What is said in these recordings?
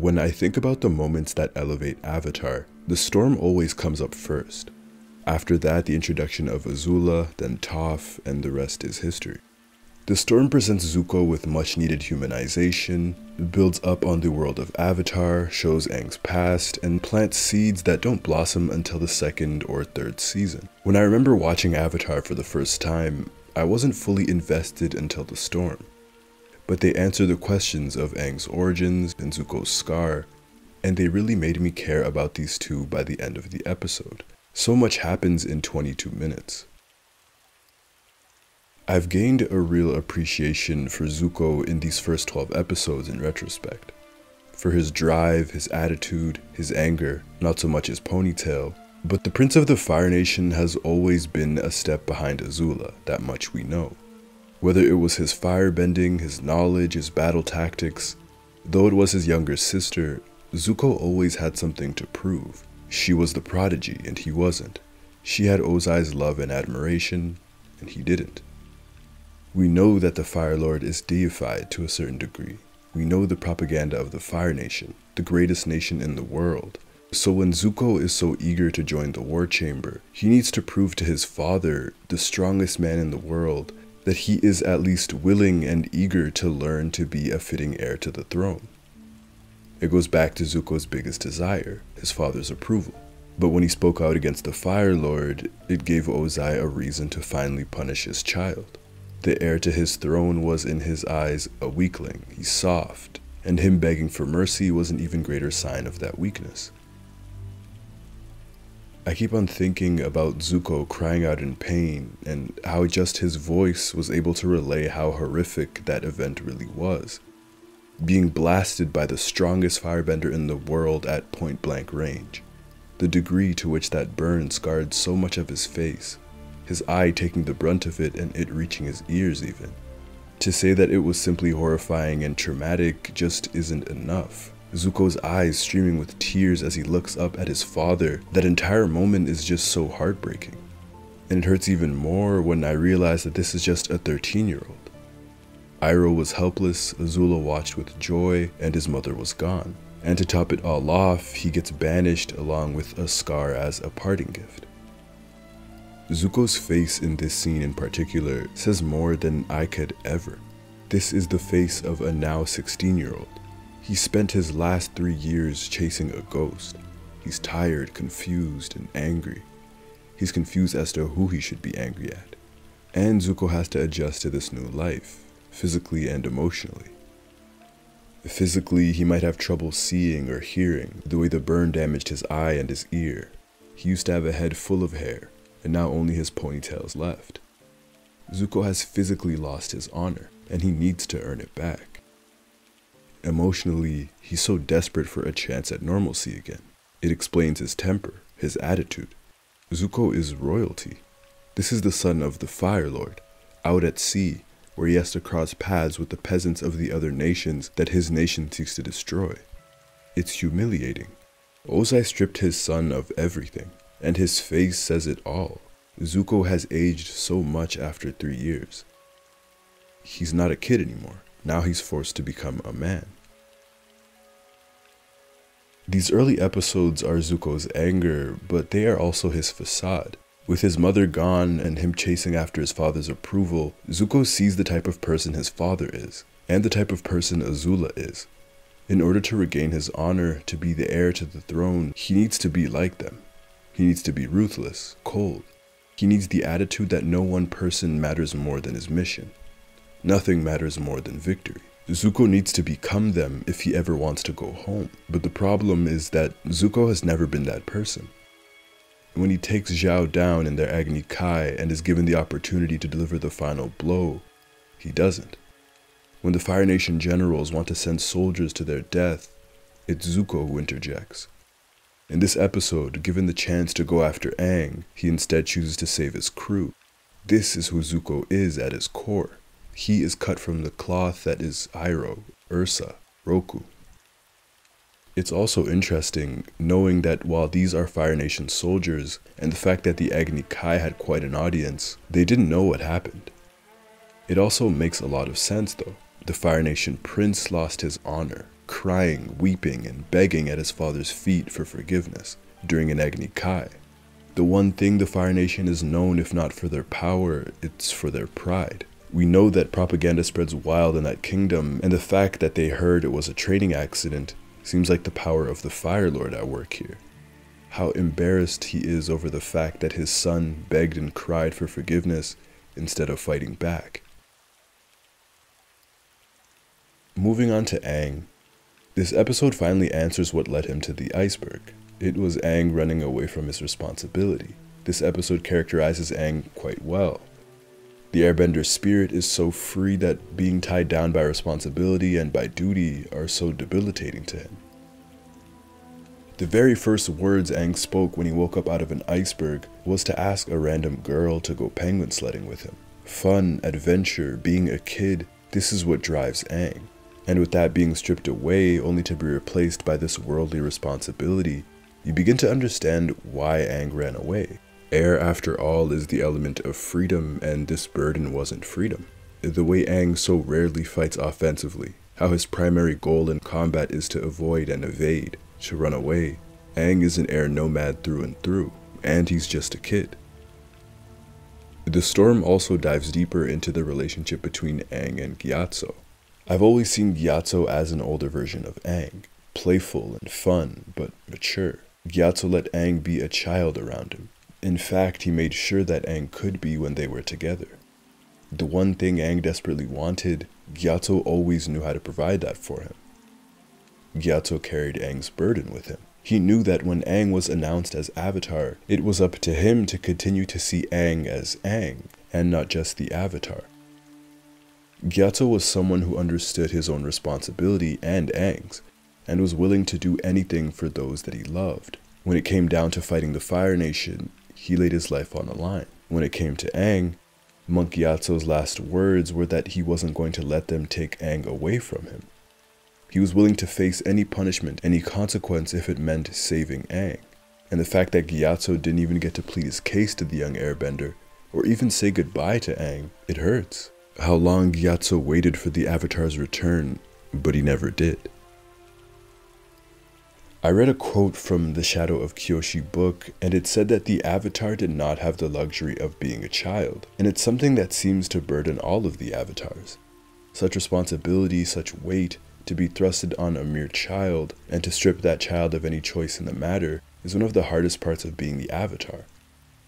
when I think about the moments that elevate Avatar, the storm always comes up first. After that, the introduction of Azula, then Toph, and the rest is history. The storm presents Zuko with much needed humanization, builds up on the world of Avatar, shows Aang's past, and plants seeds that don't blossom until the second or third season. When I remember watching Avatar for the first time, I wasn't fully invested until the storm. But they answer the questions of Aang's origins and Zuko's scar, and they really made me care about these two by the end of the episode. So much happens in 22 minutes. I've gained a real appreciation for Zuko in these first 12 episodes in retrospect. For his drive, his attitude, his anger, not so much his ponytail, but the Prince of the Fire Nation has always been a step behind Azula, that much we know. Whether it was his firebending, his knowledge, his battle tactics, though it was his younger sister, Zuko always had something to prove. She was the prodigy and he wasn't. She had Ozai's love and admiration, and he didn't. We know that the Fire Lord is deified to a certain degree. We know the propaganda of the Fire Nation, the greatest nation in the world. So when Zuko is so eager to join the War Chamber, he needs to prove to his father, the strongest man in the world, that he is at least willing and eager to learn to be a fitting heir to the throne. It goes back to Zuko's biggest desire, his father's approval. But when he spoke out against the Fire Lord, it gave Ozai a reason to finally punish his child. The heir to his throne was, in his eyes, a weakling. He's soft, and him begging for mercy was an even greater sign of that weakness. I keep on thinking about Zuko crying out in pain, and how just his voice was able to relay how horrific that event really was. Being blasted by the strongest firebender in the world at point-blank range. The degree to which that burn scarred so much of his face. His eye taking the brunt of it and it reaching his ears even. To say that it was simply horrifying and traumatic just isn't enough. Zuko's eyes streaming with tears as he looks up at his father, that entire moment is just so heartbreaking. And it hurts even more when I realize that this is just a 13-year-old. Iroh was helpless, Azula watched with joy, and his mother was gone. And to top it all off, he gets banished along with a scar as a parting gift. Zuko's face in this scene in particular says more than I could ever. This is the face of a now 16-year-old. He spent his last 3 years chasing a ghost. He's tired, confused, and angry. He's confused as to who he should be angry at. And Zuko has to adjust to this new life, physically and emotionally. Physically, he might have trouble seeing or hearing, the way the burn damaged his eye and his ear. He used to have a head full of hair, and now only his ponytail's left. Zuko has physically lost his honor, and he needs to earn it back. Emotionally, he's so desperate for a chance at normalcy again. It explains his temper, his attitude. Zuko is royalty. This is the son of the Fire Lord, out at sea, where he has to cross paths with the peasants of the other nations that his nation seeks to destroy. It's humiliating. Ozai stripped his son of everything. And his face says it all. Zuko has aged so much after 3 years. He's not a kid anymore. Now he's forced to become a man. These early episodes are Zuko's anger, but they are also his facade. With his mother gone and him chasing after his father's approval, Zuko sees the type of person his father is, and the type of person Azula is. In order to regain his honor, to be the heir to the throne, he needs to be like them. He needs to be ruthless, cold. He needs the attitude that no one person matters more than his mission. Nothing matters more than victory. Zuko needs to become them if he ever wants to go home. But the problem is that Zuko has never been that person. When he takes Zhao down in their Agni Kai and is given the opportunity to deliver the final blow, he doesn't. When the Fire Nation generals want to send soldiers to their death, it's Zuko who interjects. In this episode, given the chance to go after Aang, he instead chooses to save his crew. This is who Zuko is at his core. He is cut from the cloth that is Iroh, Ursa, Roku. It's also interesting knowing that while these are Fire Nation soldiers, and the fact that the Agni Kai had quite an audience, they didn't know what happened. It also makes a lot of sense though. The Fire Nation prince lost his honor, crying, weeping, and begging at his father's feet for forgiveness during an Agni Kai. The one thing the Fire Nation is known, if not for their power, it's for their pride. We know that propaganda spreads wild in that kingdom, and the fact that they heard it was a training accident seems like the power of the Fire Lord at work here. How embarrassed he is over the fact that his son begged and cried for forgiveness instead of fighting back. Moving on to Aang. This episode finally answers what led him to the iceberg. It was Aang running away from his responsibility. This episode characterizes Aang quite well. The airbender's spirit is so free that being tied down by responsibility and by duty are so debilitating to him. The very first words Aang spoke when he woke up out of an iceberg was to ask a random girl to go penguin sledding with him. Fun, adventure, being a kid, this is what drives Aang. And with that being stripped away only to be replaced by this worldly responsibility, you begin to understand why Aang ran away. Air, after all, is the element of freedom, and this burden wasn't freedom. The way Aang so rarely fights offensively, how his primary goal in combat is to avoid and evade, to run away. Aang is an air nomad through and through, and he's just a kid. The storm also dives deeper into the relationship between Aang and Gyatso. I've always seen Gyatso as an older version of Aang, playful and fun, but mature. Gyatso let Aang be a child around him. In fact, he made sure that Aang could be when they were together. The one thing Aang desperately wanted, Gyatso always knew how to provide that for him. Gyatso carried Aang's burden with him. He knew that when Aang was announced as Avatar, it was up to him to continue to see Aang as Aang, and not just the Avatar. Gyatso was someone who understood his own responsibility and Aang's, and was willing to do anything for those that he loved. When it came down to fighting the Fire Nation, he laid his life on the line. When it came to Aang, Monk Gyatso's last words were that he wasn't going to let them take Aang away from him. He was willing to face any punishment, any consequence, if it meant saving Aang. And the fact that Gyatso didn't even get to plead his case to the young airbender, or even say goodbye to Aang, it hurts. How long Gyatso waited for the Avatar's return, but he never did. I read a quote from the Shadow of Kyoshi book, and it said that the Avatar did not have the luxury of being a child, and it's something that seems to burden all of the Avatars. Such responsibility, such weight, to be thrusted on a mere child, and to strip that child of any choice in the matter, is one of the hardest parts of being the Avatar.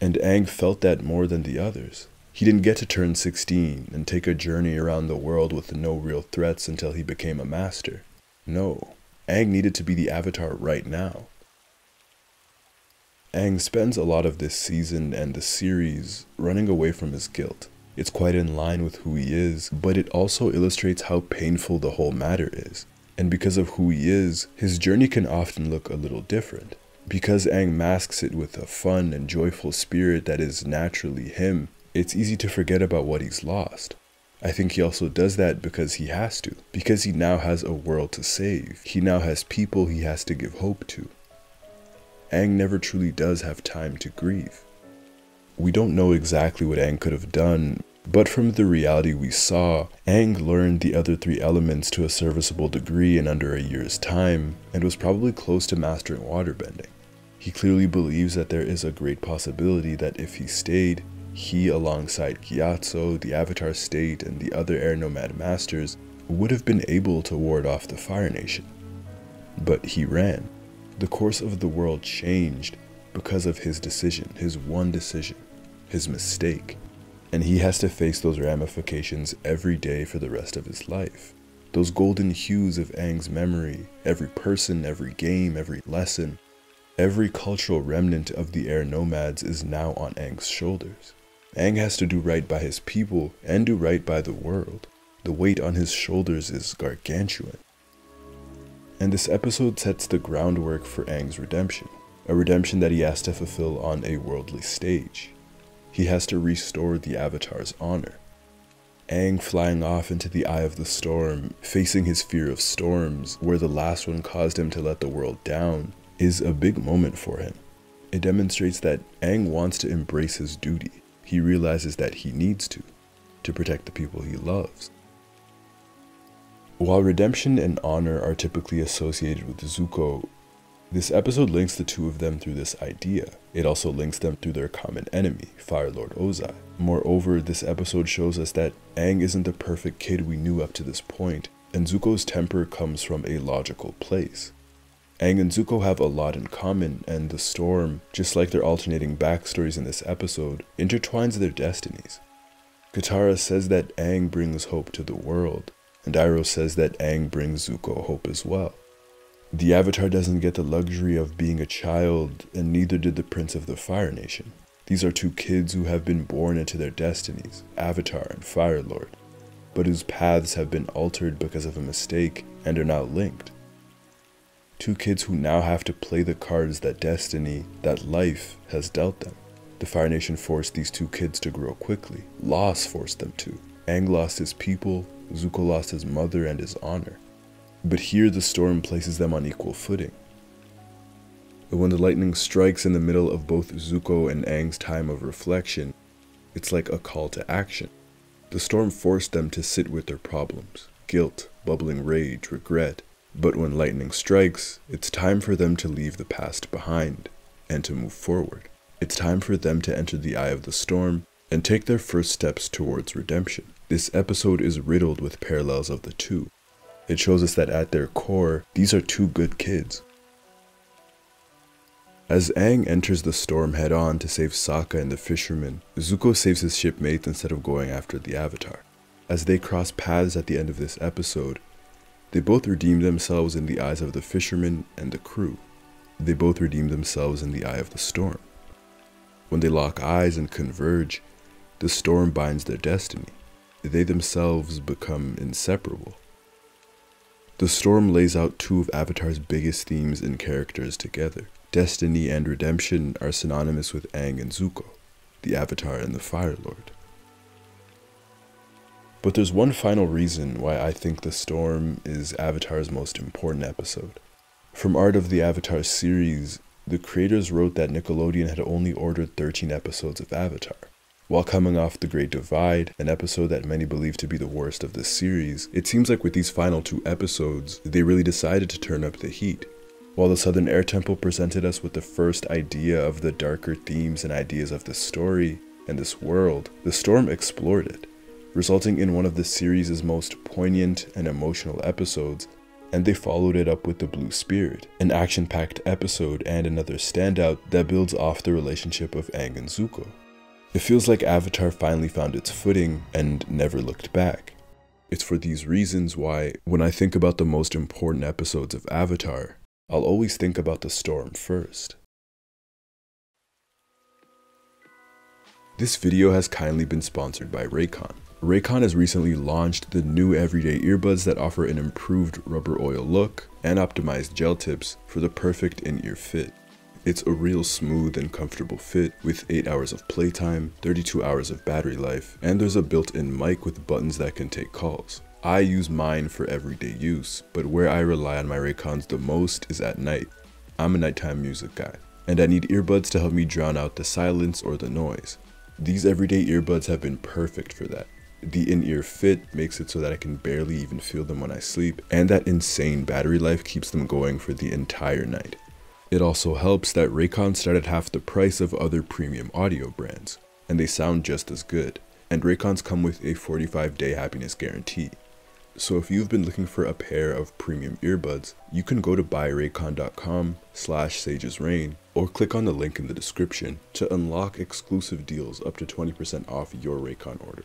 And Aang felt that more than the others. He didn't get to turn 16 and take a journey around the world with no real threats until he became a master. No. Aang needed to be the Avatar right now. Aang spends a lot of this season and the series running away from his guilt. It's quite in line with who he is, but it also illustrates how painful the whole matter is. And because of who he is, his journey can often look a little different. Because Aang masks it with a fun and joyful spirit that is naturally him, it's easy to forget about what he's lost. I think he also does that because he has to, because he now has a world to save. He now has people he has to give hope to. Aang never truly does have time to grieve. We don't know exactly what Aang could have done, but from the reality we saw, Aang learned the other three elements to a serviceable degree in under a year's time, and was probably close to mastering waterbending. He clearly believes that there is a great possibility that if he stayed, he, alongside Gyatso, the Avatar State, and the other Air Nomad Masters, would have been able to ward off the Fire Nation. But he ran. The course of the world changed because of his decision, his one decision, his mistake. And he has to face those ramifications every day for the rest of his life. Those golden hues of Aang's memory, every person, every game, every lesson, every cultural remnant of the Air Nomads is now on Aang's shoulders. Aang has to do right by his people and do right by the world. The weight on his shoulders is gargantuan. And this episode sets the groundwork for Aang's redemption, a redemption that he has to fulfill on a worldly stage. He has to restore the Avatar's honor. Aang flying off into the eye of the storm, facing his fear of storms, where the last one caused him to let the world down, is a big moment for him. It demonstrates that Aang wants to embrace his duty. He realizes that he needs to protect the people he loves. While redemption and honor are typically associated with Zuko, this episode links the two of them through this idea. It also links them through their common enemy, Fire Lord Ozai. Moreover, this episode shows us that Aang isn't the perfect kid we knew up to this point, and Zuko's temper comes from a logical place. Aang and Zuko have a lot in common, and the storm, just like their alternating backstories in this episode, intertwines their destinies. Katara says that Aang brings hope to the world, and Iroh says that Aang brings Zuko hope as well. The Avatar doesn't get the luxury of being a child, and neither did the Prince of the Fire Nation. These are two kids who have been born into their destinies, Avatar and Fire Lord, but whose paths have been altered because of a mistake and are not linked. Two kids who now have to play the cards that destiny, that life, has dealt them. The Fire Nation forced these two kids to grow quickly. Loss forced them to. Aang lost his people, Zuko lost his mother and his honor. But here the storm places them on equal footing. When the lightning strikes in the middle of both Zuko and Aang's time of reflection, it's like a call to action. The storm forced them to sit with their problems, guilt, bubbling rage, regret. But when lightning strikes, it's time for them to leave the past behind and to move forward. It's time for them to enter the eye of the storm and take their first steps towards redemption. This episode is riddled with parallels of the two. It shows us that at their core, these are two good kids. As Aang enters the storm head-on to save Sokka and the fishermen, Zuko saves his shipmates instead of going after the Avatar. As they cross paths at the end of this episode, they both redeem themselves in the eyes of the fishermen and the crew. They both redeem themselves in the eye of the storm. When they lock eyes and converge, the storm binds their destiny. They themselves become inseparable. The storm lays out two of Avatar's biggest themes and characters together. Destiny and redemption are synonymous with Aang and Zuko, the Avatar and the Fire Lord. But there's one final reason why I think The Storm is Avatar's most important episode. From Art of the Avatar series, the creators wrote that Nickelodeon had only ordered 13 episodes of Avatar. While coming off The Great Divide, an episode that many believe to be the worst of this series, it seems like with these final two episodes, they really decided to turn up the heat. While the Southern Air Temple presented us with the first idea of the darker themes and ideas of this story and this world, The Storm explored it, resulting in one of the series' most poignant and emotional episodes, and they followed it up with The Blue Spirit, an action-packed episode and another standout that builds off the relationship of Aang and Zuko. It feels like Avatar finally found its footing and never looked back. It's for these reasons why, when I think about the most important episodes of Avatar, I'll always think about The Storm first. This video has kindly been sponsored by Raycon. Raycon has recently launched the new everyday earbuds that offer an improved rubber oil look and optimized gel tips for the perfect in-ear fit. It's a real smooth and comfortable fit with 8 hours of playtime, 32 hours of battery life, and there's a built-in mic with buttons that can take calls. I use mine for everyday use, but where I rely on my Raycons the most is at night. I'm a nighttime music guy, and I need earbuds to help me drown out the silence or the noise. These everyday earbuds have been perfect for that. The in-ear fit makes it so that I can barely even feel them when I sleep, and that insane battery life keeps them going for the entire night. It also helps that Raycon start at half the price of other premium audio brands, and they sound just as good, and Raycons come with a 45-day happiness guarantee. So if you've been looking for a pair of premium earbuds, you can go to buyraycon.com/sagesrain or click on the link in the description to unlock exclusive deals up to 20% off your Raycon order.